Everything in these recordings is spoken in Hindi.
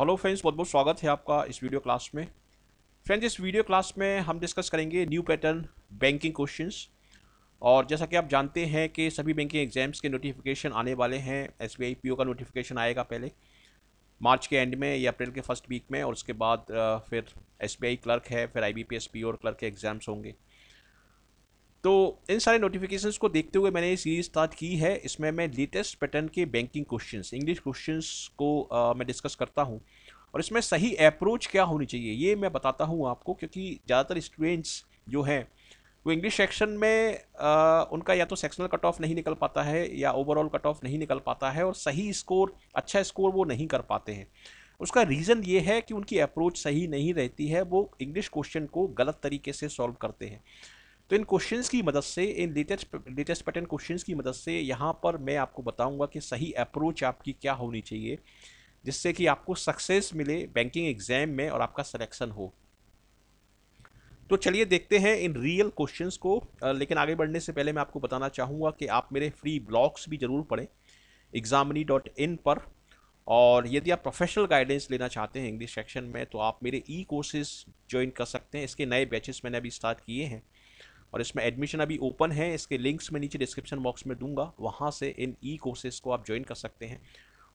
हेलो फ्रेंड्स, बहुत बहुत स्वागत है आपका इस वीडियो क्लास में। फ्रेंड्स, इस वीडियो क्लास में हम डिस्कस करेंगे न्यू पैटर्न बैंकिंग क्वेश्चंस। और जैसा कि आप जानते हैं कि सभी बैंकिंग एग्जाम्स के नोटिफिकेशन आने वाले हैं। एसबीआई पीओ का नोटिफिकेशन आएगा पहले मार्च के एंड में या अप्रैल के फर्स्ट वीक में, और उसके बाद फिर एसबीआई क्लर्क है, फिर आईबीपीएस पीओ और क्लर्क के एग्ज़ाम्स होंगे। तो इन सारे नोटिफिकेशंस को देखते हुए मैंने ये सीरीज स्टार्ट की है। इसमें मैं लेटेस्ट पैटर्न के बैंकिंग क्वेश्चंस, इंग्लिश क्वेश्चंस को मैं डिस्कस करता हूँ, और इसमें सही अप्रोच क्या होनी चाहिए ये मैं बताता हूँ आपको, क्योंकि ज़्यादातर स्टूडेंट्स जो हैं वो इंग्लिश सेक्शन में उनका या तो सेक्शनल कट ऑफ नहीं निकल पाता है या ओवरऑल कट ऑफ नहीं निकल पाता है, और सही स्कोर, अच्छा स्कोर वो नहीं कर पाते हैं। उसका रीज़न ये है कि उनकी अप्रोच सही नहीं रहती है, वो इंग्लिश क्वेश्चन को गलत तरीके से सॉल्व करते हैं। तो इन क्वेश्चंस की मदद से, इन लेटेस्ट पैटर्न क्वेश्चंस की मदद से यहाँ पर मैं आपको बताऊंगा कि सही अप्रोच आपकी क्या होनी चाहिए जिससे कि आपको सक्सेस मिले बैंकिंग एग्जाम में और आपका सिलेक्शन हो। तो चलिए देखते हैं इन रियल क्वेश्चंस को। लेकिन आगे बढ़ने से पहले मैं आपको बताना चाहूँगा कि आप मेरे फ्री ब्लॉग्स भी ज़रूर पढ़ें examinee.in पर, और यदि आप प्रोफेशनल गाइडेंस लेना चाहते हैं इंग्लिश सेक्शन में तो आप मेरे ई कोर्सेज़ ज्वाइन कर सकते हैं। इसके नए बैचेस मैंने अभी स्टार्ट किए हैं और इसमें एडमिशन अभी ओपन है। इसके लिंक्स मैं नीचे डिस्क्रिप्शन बॉक्स में दूंगा, वहां से इन ई कोर्सेज़ को आप ज्वाइन कर सकते हैं।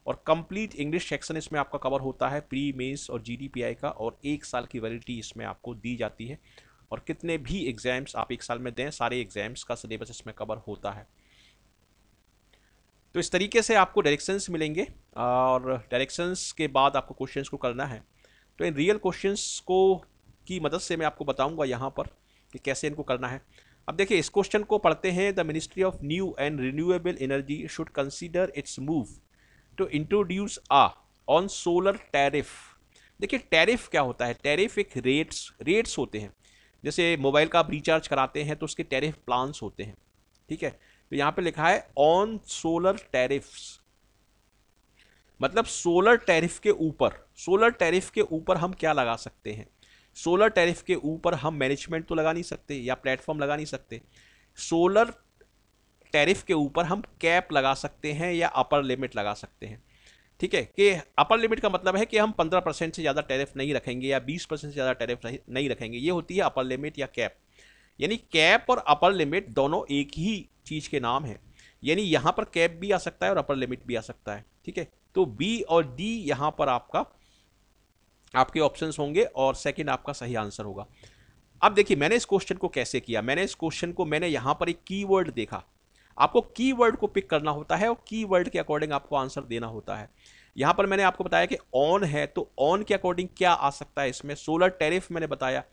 और कंप्लीट इंग्लिश सेक्शन इसमें आपका कवर होता है, प्री मेंस और जीडीपीआई का, और एक साल की वैलिडिटी इसमें आपको दी जाती है। और कितने भी एग्ज़ाम्स आप एक साल में दें, सारे एग्ज़ाम्स का सिलेबस इसमें कवर होता है। तो इस तरीके से आपको डायरेक्शंस मिलेंगे, और डायरेक्शंस के बाद आपको क्वेश्चंस को करना है। तो इन रियल क्वेश्चंस को की मदद से मैं आपको बताऊँगा यहाँ पर कि कैसे इनको करना है। अब देखिए, इस क्वेश्चन को पढ़ते हैं। The ministry of new and renewable energy should consider its move to introduce uh on solar tariff. देखिए, टैरिफ क्या होता है? टैरिफ एक रेट्स होते हैं। जैसे मोबाइल का आप रिचार्ज कराते हैं तो उसके टैरिफ प्लान्स होते हैं, ठीक है। तो यहाँ पे लिखा है ऑन सोलर टैरिफ्स, मतलब सोलर टैरिफ के ऊपर। सोलर टैरिफ के ऊपर हम क्या लगा सकते हैं? सोलर टैरिफ के ऊपर हम मैनेजमेंट तो लगा नहीं सकते या प्लेटफॉर्म लगा नहीं सकते। सोलर टैरिफ के ऊपर हम कैप लगा सकते हैं या अपर लिमिट लगा सकते हैं, ठीक है। कि अपर लिमिट का मतलब है कि हम 15% से ज़्यादा टैरिफ नहीं रखेंगे या 20% से ज़्यादा टैरिफ नहीं रखेंगे। ये होती है अपर लिमिट या कैप। यानी कैप और अपर लिमिट दोनों एक ही चीज़ के नाम है। यानी यहाँ पर कैप भी आ सकता है और अपर लिमिट भी आ सकता है, ठीक है। तो बी और डी यहाँ पर आपके ऑप्शंस होंगे, और सेकंड आपका सही आंसर होगा। अब देखिए, मैंने इस क्वेश्चन को कैसे किया। मैंने यहाँ पर एक कीवर्ड देखा। आपको कीवर्ड को पिक करना होता है और कीवर्ड के अकॉर्डिंग आपको आंसर देना होता है। यहाँ पर मैंने आपको बताया कि ऑन है, तो ऑन के अकॉर्डिंग क्या आ सकता है इसमें? सोलर टैरिफ मैंने बताया,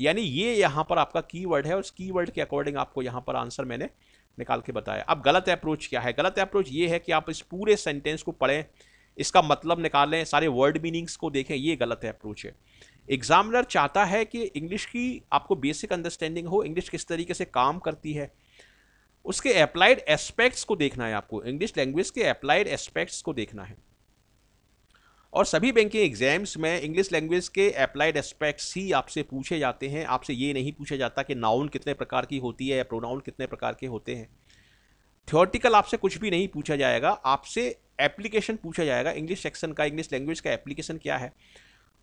यानी ये यहाँ पर आपका कीवर्ड है और इस कीवर्ड के अकॉर्डिंग आपको यहाँ पर आंसर मैंने निकाल के बताया। अब गलत अप्रोच क्या है? गलत अप्रोच ये है कि आप इस पूरे सेंटेंस को पढ़ें, इसका मतलब निकालें, सारे वर्ड मीनिंग्स को देखें। ये गलत अप्रोच है। एग्जामिनर चाहता है कि इंग्लिश की आपको बेसिक अंडरस्टैंडिंग हो, इंग्लिश किस तरीके से काम करती है, उसके अप्लाइड एस्पेक्ट्स को देखना है। आपको इंग्लिश लैंग्वेज के अप्लाइड एस्पेक्ट्स को देखना है, और सभी बैंकिंग एग्जाम्स में इंग्लिश लैंग्वेज के अप्लाइड एस्पेक्ट्स ही आपसे पूछे जाते हैं। आपसे ये नहीं पूछा जाता कि नाउन कितने प्रकार की होती है या प्रोनाउन कितने प्रकार के होते हैं। थ्योरेटिकल आपसे कुछ भी नहीं पूछा जाएगा, आपसे एप्लीकेशन पूछा जाएगा। इंग्लिश सेक्शन का, इंग्लिश लैंग्वेज का एप्लीकेशन क्या है,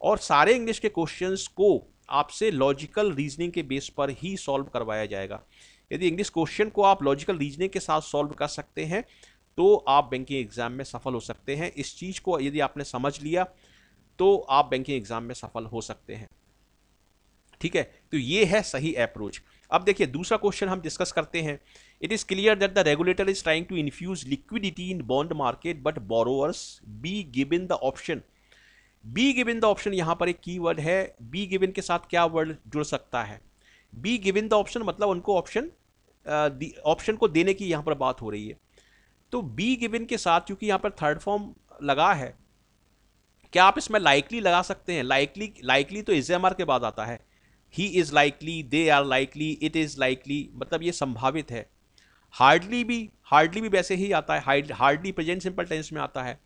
और सारे इंग्लिश के क्वेश्चंस को आपसे लॉजिकल रीजनिंग के बेस पर ही सॉल्व करवाया जाएगा। यदि इंग्लिश क्वेश्चन को आप लॉजिकल रीजनिंग के साथ सॉल्व कर सकते हैं तो आप बैंकिंग एग्जाम में सफल हो सकते हैं। इस चीज़ को यदि आपने समझ लिया तो आप बैंकिंग एग्जाम में सफल हो सकते हैं, ठीक है। तो ये है सही अप्रोच। अब देखिए, दूसरा क्वेश्चन हम डिस्कस करते हैं। It is clear that the regulator is trying to infuse liquidity in bond market but borrowers be given the option. Be given the option यहाँ पर एक कीवर्ड है। बी गिवन के साथ क्या वर्ड जुड़ सकता है? बी गिवन द ऑप्शन मतलब उनको ऑप्शन को देने की यहाँ पर बात हो रही है। तो बी गिवन के साथ, क्योंकि यहाँ पर थर्ड फॉर्म लगा है, क्या आप इसमें लाइकली लगा सकते हैं? लाइकली तो एसएमआर के बाद आता है। He is likely, they are likely, it is likely, मतलब ये संभावित है। हार्डली भी वैसे ही आता है, हार्डली प्रेजेंट सिंपल टेंस में आता है।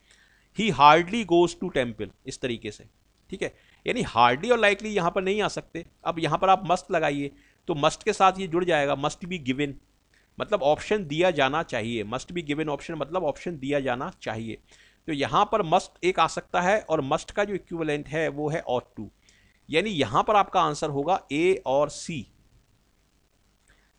He hardly goes to temple, इस तरीके से, ठीक है। यानी हार्डली और लाइकली यहाँ पर नहीं आ सकते। अब यहाँ पर आप मस्ट लगाइए तो मस्ट के साथ ये जुड़ जाएगा। मस्ट बी गिवन मतलब ऑप्शन दिया जाना चाहिए। मस्ट बी गिवन ऑप्शन मतलब ऑप्शन दिया जाना चाहिए। तो यहाँ पर मस्ट एक आ सकता है और मस्ट का जो इक्विवेलेंट है वो है ऑट टू, यानी यहाँ पर आपका आंसर होगा ए और सी,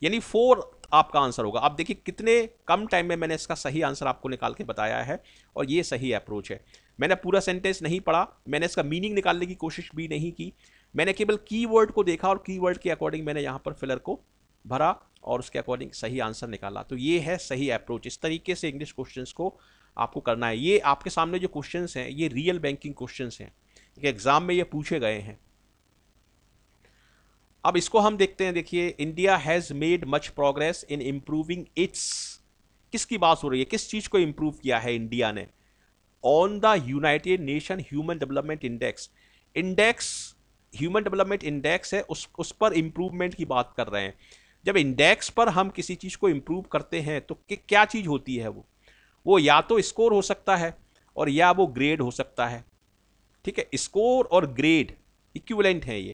यानी 4 आपका आंसर होगा। आप देखिए कितने कम टाइम में मैंने इसका सही आंसर आपको निकाल के बताया है, और ये सही अप्रोच है। मैंने पूरा सेंटेंस नहीं पढ़ा, मैंने इसका मीनिंग निकालने की कोशिश भी नहीं की, मैंने केवल कीवर्ड को देखा और कीवर्ड के अकॉर्डिंग मैंने यहाँ पर फिलर को भरा और उसके अकॉर्डिंग सही आंसर निकाला। तो ये है सही अप्रोच, इस तरीके से इंग्लिश क्वेश्चंस को आपको करना है। ये आपके सामने जो क्वेश्चंस हैं ये रियल बैंकिंग क्वेश्चंस हैं, एग्जाम में ये पूछे गए हैं। अब इसको हम देखते हैं, देखिए India has made much progress in improving its, किसकी बात हो रही है, किस चीज़ को इम्प्रूव किया है इंडिया ने, on the United Nation human development index, human development index है उस पर इम्प्रूवमेंट की बात कर रहे हैं। जब इंडेक्स पर हम किसी चीज़ को इम्प्रूव करते हैं तो क्या चीज़ होती है, वो या तो स्कोर हो सकता है और या वो ग्रेड हो सकता है, ठीक है, स्कोर और ग्रेड इक्विवेलेंट हैं ये,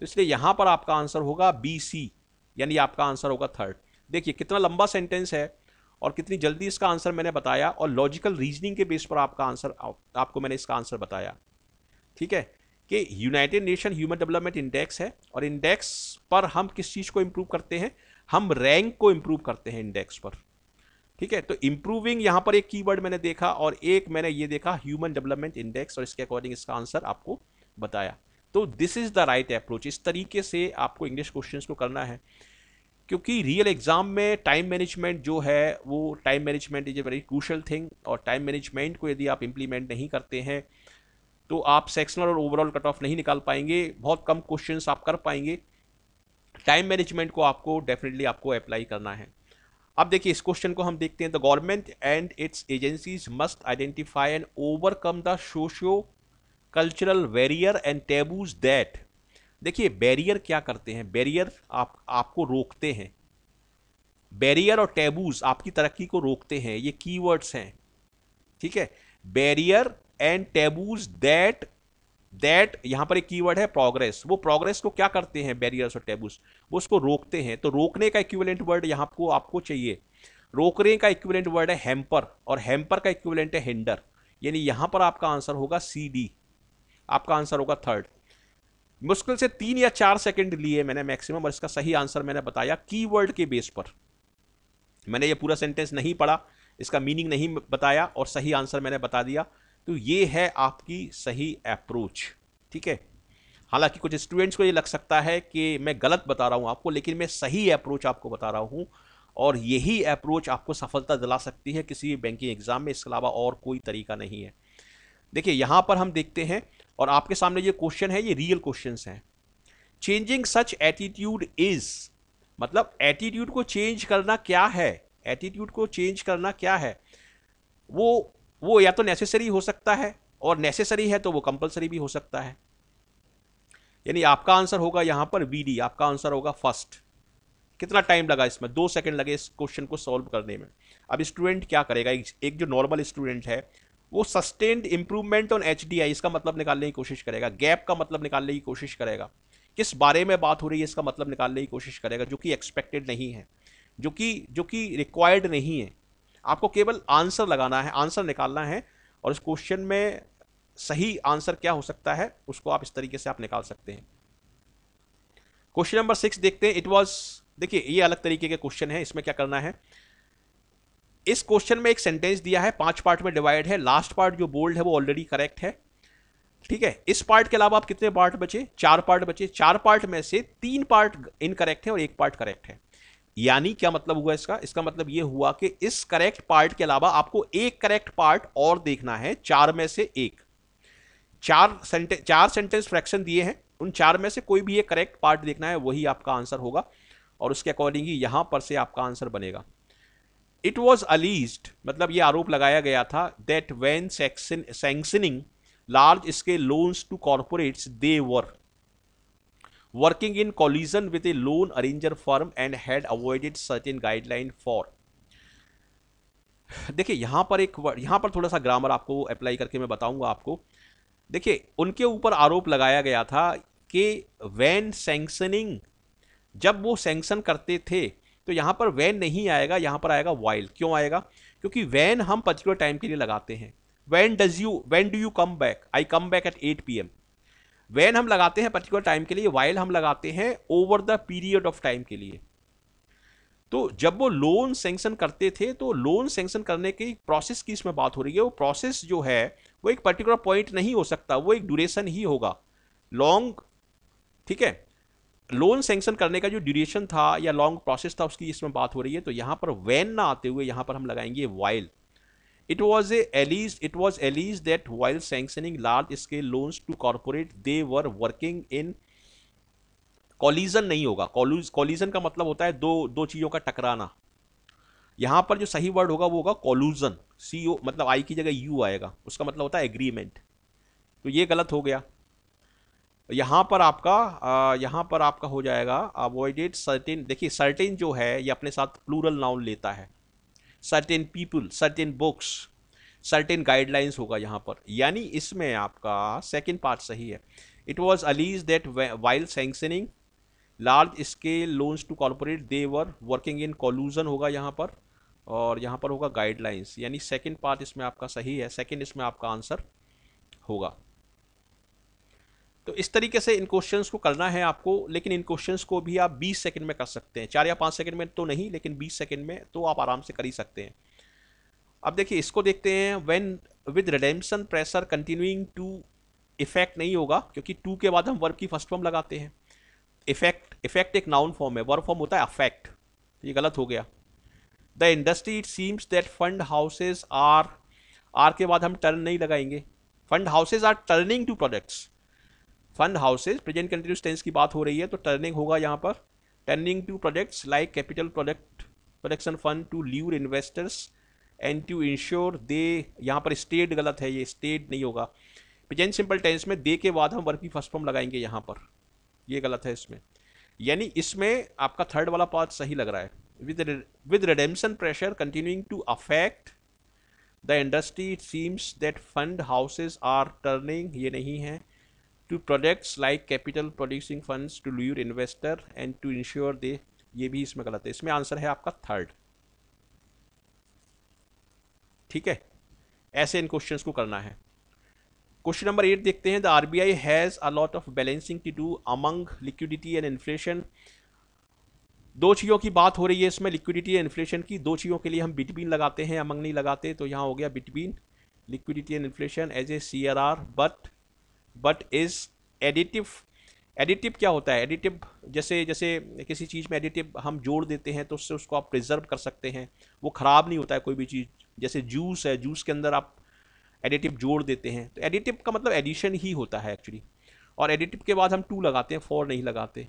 तो इसलिए यहाँ पर आपका आंसर होगा बी सी, यानी आपका आंसर होगा थर्ड। देखिए कितना लंबा सेंटेंस है और कितनी जल्दी इसका आंसर मैंने बताया, और लॉजिकल रीजनिंग के बेस पर आपका आंसर आपको मैंने इसका आंसर बताया, ठीक है, कि United Nation human development index है और इंडेक्स पर हम किस चीज़ को इम्प्रूव करते हैं, हम रैंक को इम्प्रूव करते हैं इंडेक्स पर, ठीक है। तो इम्प्रूविंग यहाँ पर एक कीवर्ड मैंने देखा और एक मैंने ये देखा ह्यूमन डेवलपमेंट इंडेक्स, और इसके अकॉर्डिंग इसका आंसर आपको बताया। तो this is the right approach, इस तरीके से आपको इंग्लिश क्वेश्चन को करना है, क्योंकि रियल एग्जाम में टाइम मैनेजमेंट जो है वो, time management is a very crucial thing, और टाइम मैनेजमेंट को यदि आप इम्प्लीमेंट नहीं करते हैं तो आप सेक्शनल और ओवरऑल कट ऑफ नहीं निकाल पाएंगे, बहुत कम क्वेश्चंस आप कर पाएंगे। टाइम मैनेजमेंट को आपको डेफिनेटली आपको अप्लाई करना है। अब देखिए इस क्वेश्चन को हम देखते हैं, the government and its agencies must identify and overcome the socio cultural barrier and taboos that. देखिए बैरियर क्या करते हैं, बैरियर आपको रोकते हैं, बैरियर और टैबूज आपकी तरक्की को रोकते हैं, ये कीवर्ड्स हैं, ठीक है, बैरियर एंड टैबूज दैट यहाँ पर एक कीवर्ड है प्रोग्रेस, वो प्रोग्रेस को क्या करते हैं, बैरियर्स और टैबूज वो उसको रोकते हैं। तो रोकने का इक्विवेलेंट वर्ड यहाँ को आपको चाहिए, रोकने का इक्विवेलेंट वर्ड है हैम्पर, और हैम्पर का इक्विवेलेंट है हिंडर, यानी यहाँ पर आपका आंसर होगा सी डी, आपका आंसर होगा थर्ड। मुश्किल से 3 या 4 सेकंड लिए मैंने मैक्सिमम, और इसका सही आंसर मैंने बताया कीवर्ड के बेस पर। मैंने ये पूरा सेंटेंस नहीं पढ़ा, इसका मीनिंग नहीं बताया और सही आंसर मैंने बता दिया। तो ये है आपकी सही अप्रोच, ठीक है। हालांकि कुछ स्टूडेंट्स को ये लग सकता है कि मैं गलत बता रहा हूँ आपको, लेकिन मैं सही अप्रोच आपको बता रहा हूँ, और यही अप्रोच आपको सफलता दिला सकती है किसी भी बैंकिंग एग्जाम में, इसके अलावा और कोई तरीका नहीं है। देखिए यहाँ पर हम देखते हैं, और आपके सामने ये क्वेश्चन है, ये रियल क्वेश्चंस हैं। चेंजिंग सच एटीट्यूड इज, मतलब एटीट्यूड को चेंज करना क्या है, एटीट्यूड को चेंज करना क्या है, वो या तो नेसेसरी हो सकता है, और नेसेसरी है तो वो कंपलसरी भी हो सकता है, यानी आपका आंसर होगा यहाँ पर बी डी, आपका आंसर होगा फर्स्ट। कितना टाइम लगा इसमें, 2 सेकंड लगे इस क्वेश्चन को सॉल्व करने में। अब स्टूडेंट क्या करेगा, एक जो नॉर्मल स्टूडेंट है वो सस्टेन्ड इंप्रूवमेंट ऑन एचडीआई, इसका मतलब निकालने की कोशिश करेगा, गैप का मतलब निकालने की कोशिश करेगा, किस बारे में बात हो रही है इसका मतलब निकालने की कोशिश करेगा, जो कि एक्सपेक्टेड नहीं है, जो कि रिक्वायर्ड नहीं है। आपको केवल आंसर लगाना है, आंसर निकालना है, और इस क्वेश्चन में सही आंसर क्या हो सकता है उसको आप इस तरीके से आप निकाल सकते हैं। क्वेश्चन नंबर 6 देखते हैं। इट वॉज, देखिए ये अलग तरीके के क्वेश्चन है, इसमें क्या करना है, इस क्वेश्चन में एक सेंटेंस दिया है, 5 पार्ट में डिवाइड है, लास्ट पार्ट जो बोल्ड है वो ऑलरेडी करेक्ट है, ठीक है। इस पार्ट के अलावा आप कितने पार्ट बचे, 4 पार्ट बचे, 4 पार्ट में से 3 पार्ट इनकरेक्ट है और 1 पार्ट करेक्ट है। यानी क्या मतलब हुआ इसका, इसका मतलब ये हुआ कि इस करेक्ट पार्ट के अलावा आपको एक करेक्ट पार्ट और देखना है, 4 में से 1, 4 सेंटेंस फ्रैक्शन दिए हैं, उन 4 में से कोई भी एक करेक्ट पार्ट देखना है, वही आपका आंसर होगा, और उसके अकॉर्डिंग ही यहाँ पर से आपका आंसर बनेगा। इट वॉज अलीज्ड, मतलब ये आरोप लगाया गया था, that when sanctioning large scale loans to corporates they were working in collision with a loan arranger firm and had avoided certain guideline for. देखिए यहाँ पर थोड़ा सा ग्रामर आपको अप्लाई करके मैं बताऊंगा आपको। देखिए उनके ऊपर आरोप लगाया गया था कि व्हेन सैंक्शनिंग, जब वो सैंक्शन करते थे, तो यहाँ पर वैन नहीं आएगा, यहाँ पर आएगा वाइल। क्यों आएगा, क्योंकि वैन हम पर्टिकुलर टाइम के लिए लगाते हैं, when do you come back? I come back at 8 PM. When हम लगाते हैं पर्टिकुलर टाइम के लिए, while हम लगाते हैं over the period of time के लिए. तो जब वो लोन सेंक्शन करते थे तो लोन सेंक्शन करने की प्रोसेस की इसमें बात हो रही है. वो प्रोसेस जो है वो एक पर्टिकुलर पॉइंट नहीं हो सकता, वो एक ड्यूरेशन ही होगा लॉन्ग. ठीक है, लोन सेंक्शन करने का जो ड्यूरेशन था या लॉन्ग प्रोसेस था उसकी इसमें बात हो रही है. तो यहाँ पर वैन ना आते हुए यहाँ पर हम लगाएंगे while. It was alleged that while sanctioning large-scale loans to corporate, they were working in collision. नहीं होगा collision का मतलब होता है दो चीज़ों का टकराना. यहाँ पर जो सही वर्ड होगा वो होगा collusion. CO मतलब I की जगह U आएगा, उसका मतलब होता है agreement. तो ये गलत हो गया. यहाँ पर आपका हो जाएगा avoided certain. देखिए certain जो है ये अपने साथ plural noun लेता है. Certain people, certain books, certain guidelines होगा यहाँ पर. यानी इसमें आपका सेकेंड पार्ट सही है. It was alleged that while sanctioning large scale loans to corporate they were working in collusion होगा यहाँ पर, और यहाँ पर होगा गाइडलाइंस. यानी सेकेंड पार्ट इसमें आपका सही है, सेकेंड इसमें आपका आंसर होगा. तो इस तरीके से इन क्वेश्चंस को करना है आपको. लेकिन इन क्वेश्चंस को भी आप 20 सेकंड में कर सकते हैं, 4 या 5 सेकंड में तो नहीं, लेकिन 20 सेकंड में तो आप आराम से कर ही सकते हैं. अब देखिए इसको देखते हैं. When with redemption pressure continuing to effect नहीं होगा, क्योंकि टू के बाद हम वर्ब की फर्स्ट फॉर्म लगाते हैं. इफेक्ट एक नाउन फॉर्म है, वर्ब फॉर्म होता है अफेक्ट. ये गलत हो गया. The industry it seems that fund houses are के बाद हम टर्न नहीं लगाएंगे. Fund houses are turning to products. Fund houses present continuous tense की बात हो रही है, तो टर्निंग होगा यहाँ पर. Turning to projects like capital production fund to lure investors and to ensure they. यहाँ पर स्टेट गलत है, ये स्टेट नहीं होगा. प्रेजेंट सिंपल टेंस में दे के बाद हम वर्ब की फर्स्ट फॉर्म लगाएंगे यहाँ पर. ये गलत है इसमें. यानी इसमें आपका थर्ड वाला पार्ट सही लग रहा है. With redemption pressure continuing to affect the industry it seems that fund houses are turning, ये नहीं है. To products like capital producing funds to lure investor and to ensure they, ये भी इसमें गलत है. इसमें आंसर है आपका थर्ड. ठीक है, ऐसे इन क्वेश्चंस को करना है. क्वेश्चन नंबर 8 देखते हैं. The RBI has a lot of balancing to do among liquidity and inflation. दो चीज़ों की बात हो रही है इसमें, लिक्विडिटी एंड इन्फ्लेशन की. दो चीज़ों के लिए हम बिटवीन लगाते हैं, अमंग नहीं लगाते. तो यहाँ हो गया between liquidity and inflation as a CRR. But is additive क्या होता है? एडिटिव जैसे जैसे किसी चीज़ में एडिटिव हम जोड़ देते हैं तो उससे उसको आप प्रिजर्व कर सकते हैं, वो ख़राब नहीं होता है कोई भी चीज़. जैसे जूस है, जूस के अंदर आप एडिटिव जोड़ देते हैं, तो एडिटिव का मतलब एडिशन ही होता है एक्चुअली. और एडिटिव के बाद हम टू लगाते हैं, फोर नहीं लगाते.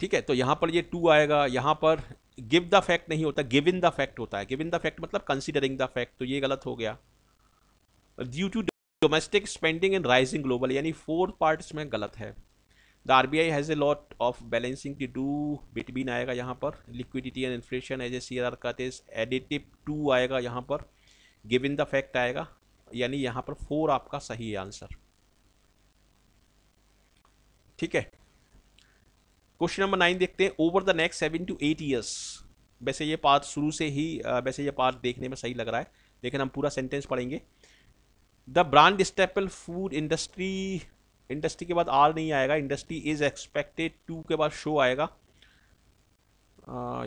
ठीक है, तो यहाँ पर ये टू आएगा. यहाँ पर गिव द फैक्ट नहीं होता, गिव इन द फैक्ट होता है. गिव इन द फैक्ट मतलब कंसिडरिंग द फैक्ट, तो ये गलत हो गया. Due to domestic spending and rising global, यानी फोर्थ पार्ट इसमें गलत है. The RBI has a lot of balancing to do, between आएगा यहाँ पर. Liquidity and inflation as a CRR का इज एडिटिव टू आएगा यहाँ पर. गिव इन द फैक्ट आएगा, यानी यहाँ पर फोर आपका सही है आंसर. ठीक है, क्वेश्चन नंबर 9 देखते हैं. Over the next 7 to 8 years. वैसे ये पार्ट शुरू से ही वैसे ये पार्ट देखने में सही लग रहा है, लेकिन हम पूरा सेंटेंस पढ़ेंगे. The brand staple food industry के बाद आर नहीं आएगा. इंडस्ट्री इज एक्सपेक्टेड टू के बाद शो आएगा.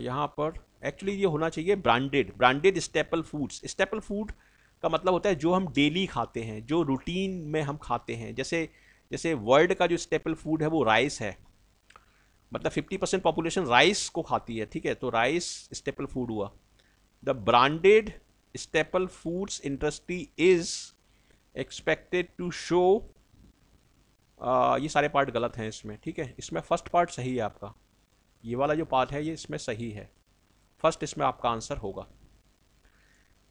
यहाँ पर एक्चुअली ये होना चाहिए branded staple foods. Staple food का मतलब होता है जो हम डेली खाते हैं, जो रूटीन में हम खाते हैं. जैसे जैसे वर्ल्ड का जो स्टेपल फूड है वो राइस है, मतलब 50% पॉपुलेशन राइस को खाती है. ठीक है, तो राइस स्टेपल फूड हुआ. The branded staple foods industry is expected to show, ये सारे पार्ट गलत हैं इसमें. ठीक है, इसमें फर्स्ट पार्ट सही है आपका. ये वाला जो पार्ट है ये इसमें सही है, फर्स्ट इसमें आपका आंसर होगा.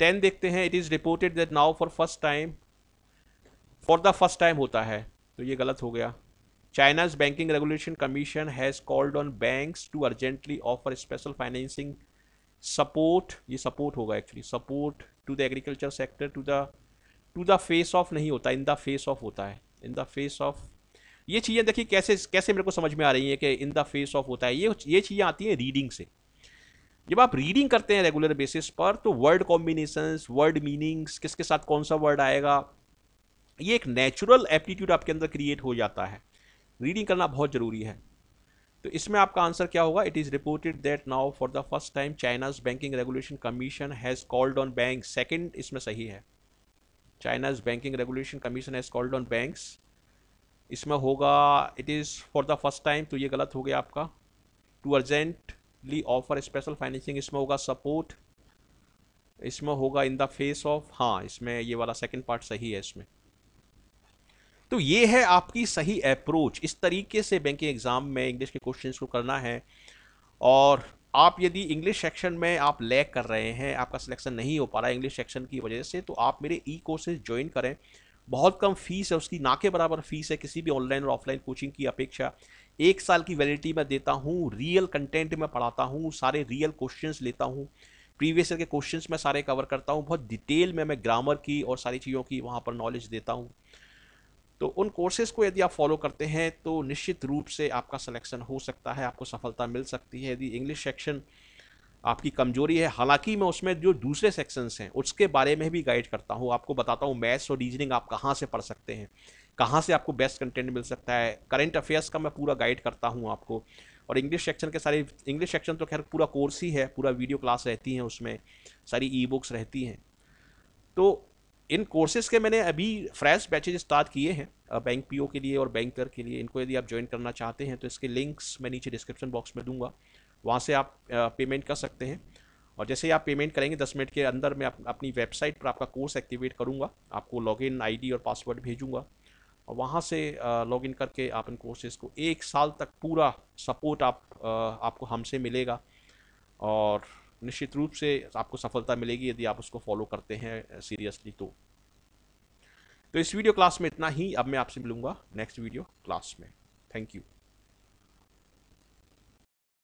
10 देखते हैं. It is reported that now for the first time होता है, तो ये गलत हो गया. China's banking regulation commission has called on banks to urgently offer special financing support, ये सपोर्ट होगा actually. Support to the agriculture sector to the face of नहीं होता, इन द फेस ऑफ होता है. इन द फेस ऑफ ये चीज़ें देखिए कैसे कैसे मेरे को समझ में आ रही है कि इन द फेस ऑफ होता है. ये चीज़ें आती हैं रीडिंग से. जब आप रीडिंग करते हैं रेगुलर बेसिस पर तो वर्ड कॉम्बिनेशंस, वर्ड मीनिंग्स, किसके साथ कौन सा वर्ड आएगा, ये एक नेचुरल एप्टीट्यूड आपके अंदर क्रिएट हो जाता है। रीडिंग करना बहुत ज़रूरी है। तो इसमें आपका आंसर क्या होगा? It is reported that now for the first time China's banking regulation commission has called on bank second, इसमें सही है, China's banking regulation commission has called on banks, इसमें होगा it is for the first time, तो ये गलत हो गया आपका। To urgently offer special financing, इसमें होगा सपोर्ट, इसमें होगा इन द फेस ऑफ, हाँ इसमें ये वाला सेकेंड पार्ट सही है इसमें। तो ये है आपकी सही अप्रोच, इस तरीके से बैंकिंग एग्ज़ाम में इंग्लिश के क्वेश्चंस को करना है। और आप यदि इंग्लिश सेक्शन में आप लैग कर रहे हैं, आपका सिलेक्शन नहीं हो पा रहा है इंग्लिश सेक्शन की वजह से, तो आप मेरे ई कोर्सेज ज्वाइन करें। बहुत कम फीस है, उसकी ना के बराबर फीस है किसी भी ऑनलाइन और ऑफलाइन कोचिंग की अपेक्षा। 1 साल की वैलिडिटी मैं देता हूँ, रियल कंटेंट में पढ़ाता हूँ, सारे रियल क्वेश्चंस लेता हूँ, प्रीवियस ईयर के क्वेश्चंस मैं सारे कवर करता हूँ, बहुत डिटेल में मैं ग्रामर की और सारी चीज़ों की वहाँ पर नॉलेज देता हूँ। तो उन कोर्सेज़ को यदि आप फॉलो करते हैं तो निश्चित रूप से आपका सिलेक्शन हो सकता है, आपको सफलता मिल सकती है। यदि इंग्लिश सेक्शन आपकी कमजोरी है, हालांकि मैं उसमें जो दूसरे सेक्शंस हैं उसके बारे में भी गाइड करता हूं, आपको बताता हूं मैथ्स और रीजनिंग आप कहां से पढ़ सकते हैं, कहां से आपको बेस्ट कंटेंट मिल सकता है। करंट अफेयर्स का मैं पूरा गाइड करता हूं आपको। और इंग्लिश सेक्शन के सारे, इंग्लिश सेक्शन तो खैर पूरा कोर्स ही है, पूरा वीडियो क्लास रहती हैं, उसमें सारी ई बुक्स रहती हैं। तो इन कोर्सेज़ के मैंने अभी फ्रेश बैचेज स्टार्ट किए हैं बैंक पीओ के लिए और बैंकर के लिए। इनको यदि आप ज्वाइन करना चाहते हैं तो इसके लिंक्स मैं नीचे डिस्क्रिप्शन बॉक्स में दूंगा, वहाँ से आप पेमेंट कर सकते हैं। और जैसे ही आप पेमेंट करेंगे 10 मिनट के अंदर मैं अपनी वेबसाइट पर आपका कोर्स एक्टिवेट करूँगा, आपको लॉगिन आईडी और पासवर्ड भेजूँगा और वहाँ से लॉगिन करके आप इन कोर्सेज़ को 1 साल तक पूरा सपोर्ट आपको हमसे मिलेगा और निश्चित रूप से आपको सफलता मिलेगी यदि आप उसको फॉलो करते हैं सीरियसली। तो इस वीडियो क्लास में इतना ही। अब मैं आपसे मिलूँगा नेक्स्ट वीडियो क्लास में। Thank you.